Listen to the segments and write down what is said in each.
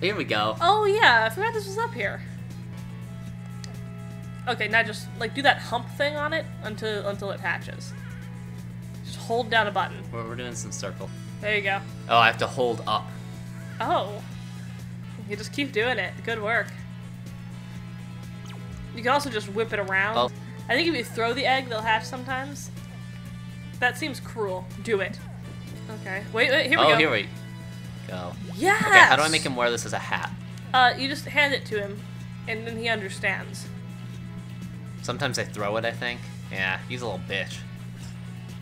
Here we go. Oh yeah, I forgot this was up here. Okay, now just like do that hump thing on it until it hatches. Just hold down a button. We're doing some circle. There you go. Oh, I have to hold up. Oh. You just keep doing it. Good work. You can also just whip it around. Oh. I think if you throw the egg, they'll hatch sometimes. That seems cruel. Do it. Okay. Wait, here we go. Oh, here we go. Yes! Okay, how do I make him wear this as a hat? You just hand it to him, and then he understands. Sometimes I throw it, I think. Yeah, he's a little bitch.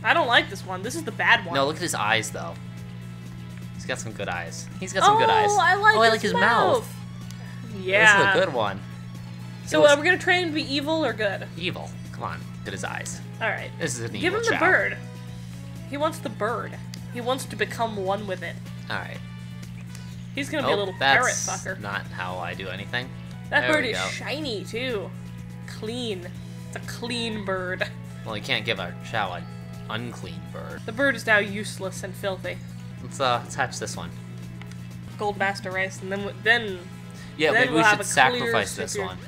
I don't like this one. This is the bad one. No, look at his eyes, though. He's got some good eyes. He's got some good eyes. Oh, I like his mouth. Yeah. This is a good one. So we're going to train him to be evil or good? Evil. Come on. Look at his eyes. All right. This is an evil child. Give him the bird. He wants the bird. He wants to become one with it. All right. He's going to be a little parrot fucker. That's not how I do anything. That bird is shiny, too. Clean. It's a clean bird. Well, you can't give our Chao an unclean bird. The bird is now useless and filthy. Let's hatch this one. Gold master race, and then yeah, then we should sacrifice this one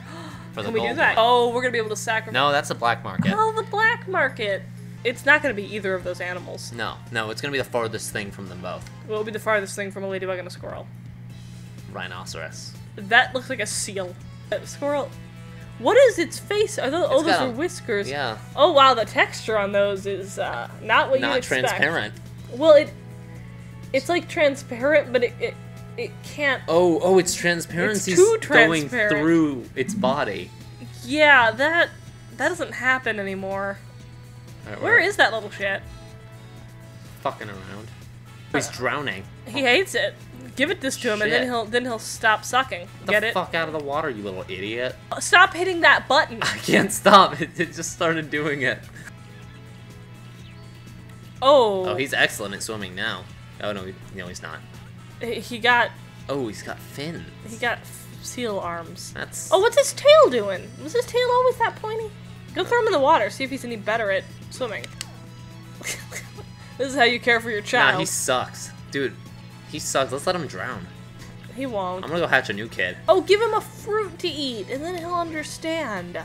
for the gold. Can we do that? Oh, we're gonna be able to sacrifice. No, that's the black market. Oh, the black market. It's not gonna be either of those animals. No, it's gonna be the farthest thing from them both. Well, it'll be the farthest thing from a ladybug and a squirrel. Rhinoceros. That looks like a seal. A squirrel. What is its face? Are those, those are whiskers. Yeah. Oh, wow, the texture on those is not what you expect. Not transparent. Well, it's like transparent, but it can't... Oh, its transparency is going through its body. Yeah, that doesn't happen anymore. Right, where is that little shit? Fucking around. He's drowning. He hates it. Give it this to him, and then he'll stop sucking. Get it? Get the fuck out of the water, you little idiot! Stop hitting that button! I can't stop. It just started doing it. Oh. Oh, he's excellent at swimming now. Oh no, he's not. He got. Oh, he's got fins. He got seal arms. That's. Oh, what's his tail doing? Was his tail always that pointy? Go throw him in the water. See if he's any better at swimming. This is how you care for your child. Nah, he sucks, dude. He sucks. Let's let him drown. He won't. I'm gonna go hatch a new kid. Oh, give him a fruit to eat, and then he'll understand.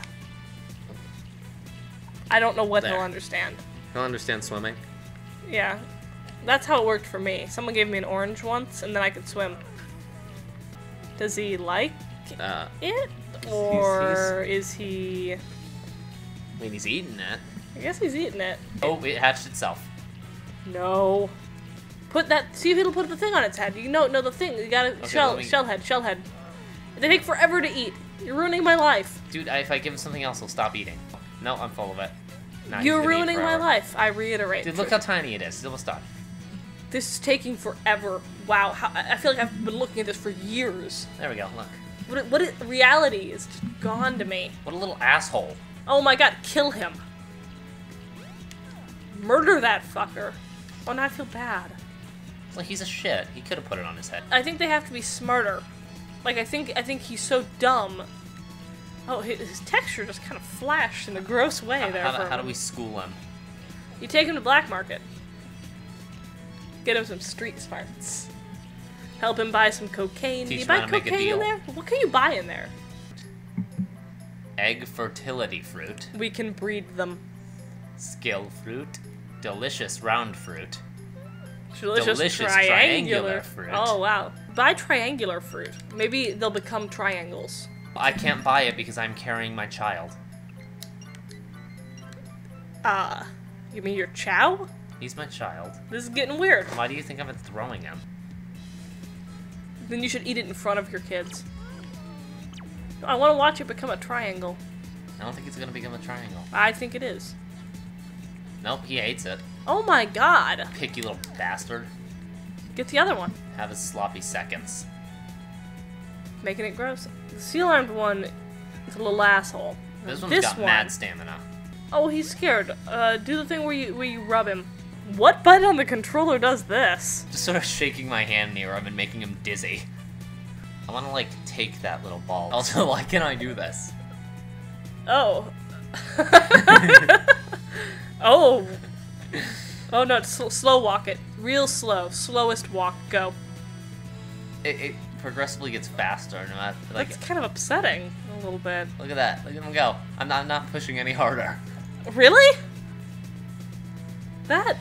I don't know what he'll understand. He'll understand swimming. Yeah. That's how it worked for me. Someone gave me an orange once, and then I could swim. Does he like it? Or is he... I mean, he's eating it. I guess he's eating it. Oh, it hatched itself. No. Put that. See if it'll put the thing on its head. You know the thing. You gotta shell head. They take forever to eat. You're ruining my life. Dude, if I give him something else, he'll stop eating. No, I'm full of it. Nah, you're ruining my life. I reiterate. Dude, look how tiny it is. It will stop. This is taking forever. Wow, I feel like I've been looking at this for years. There we go. Look. Reality is just gone to me. What a little asshole. Oh my God! Kill him. Murder that fucker. Oh, now I feel bad. Like, he's a shit. He could have put it on his head. I think they have to be smarter. Like, I think he's so dumb. Oh, his texture just kind of flashed in a gross way there. How do we school him? You take him to black market. Get him some street smarts. Help him buy some cocaine. Teach him how to make a deal. Do you buy cocaine in there? What can you buy in there? Egg fertility fruit. We can breed them. Skill fruit. Delicious round fruit. Delicious triangular fruit. Oh, wow. Buy triangular fruit. Maybe they'll become triangles. I can't buy it because I'm carrying my child. You mean your Chao? He's my child. This is getting weird. Why do you think I'm throwing him? Then you should eat it in front of your kids. I want to watch it become a triangle. I don't think it's going to become a triangle. I think it is. Nope, he hates it. Oh my God! Picky little bastard. Get the other one. Have his sloppy seconds. Making it gross. The seal-armed one is a little asshole. This one's got mad stamina. Oh, he's scared. Do the thing where you rub him. What button on the controller does this? Just sort of shaking my hand near him and making him dizzy. I want to, like, take that little ball. Also, why can't I do this? Oh. Oh. Oh no, slow walk it. Real slow. Slowest walk. Go. It progressively gets faster. No matter, like, that's kind of upsetting a little bit. Look at that. Look at him go. I'm not pushing any harder. Really? That...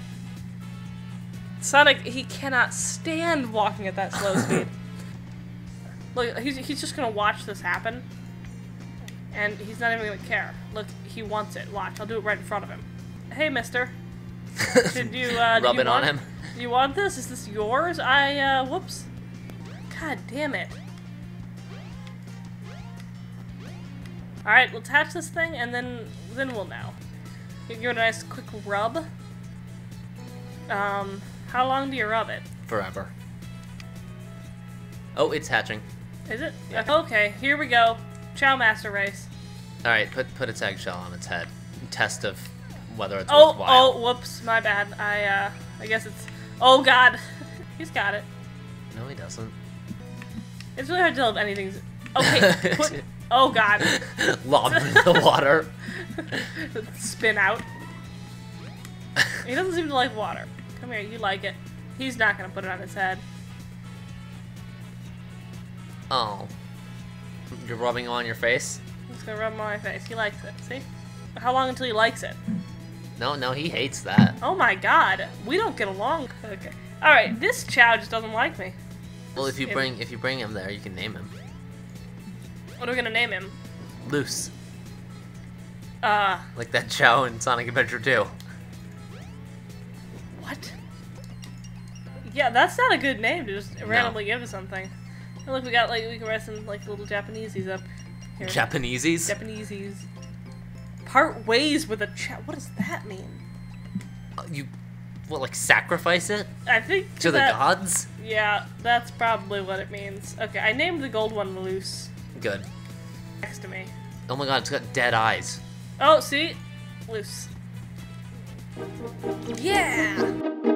Sonic, he cannot stand walking at that slow speed. Look, he's just gonna watch this happen. And he's not even gonna care. Look, he wants it. Watch, I'll do it right in front of him. Hey, mister. Did you, Rub it on him. Do you want this? Is this yours? Whoops. God damn it. Alright, we'll attach this thing and then we'll know. You give it a nice quick rub. How long do you rub it? Forever. Oh, it's hatching. Is it? Yeah. Okay, here we go. Chao Master Race. Alright, put its eggshell on its head. Test of whether it's worthwhile. Oh, whoops, my bad. I guess it's... Oh, God. He's got it. No, he doesn't. It's really hard to tell if anything's... Okay, put... Oh, God. Lob him in the water. Spin out. He doesn't seem to like water. Come here, you like it. He's not going to put it on his head. Oh. You're rubbing on your face? I'm just going to rub it on my face. He likes it. See? How long until he likes it? No, he hates that. Oh my god. We don't get along. Okay. Alright, this Chao just doesn't like me. Well, if you bring him there, you can name him. What are we going to name him? Loose. Like that Chao in Sonic Adventure 2. What? Yeah, that's not a good name to just randomly give to something. And look, we got we can write some little Japanesies up here. Japanesies? Japanesies. Part ways with a Chao. What does that mean? Sacrifice it? I think to the gods? Yeah, that's probably what it means. Okay, I named the gold one Luce. Good. Next to me. Oh my god, it's got dead eyes. Oh, see? Luce. Yeah!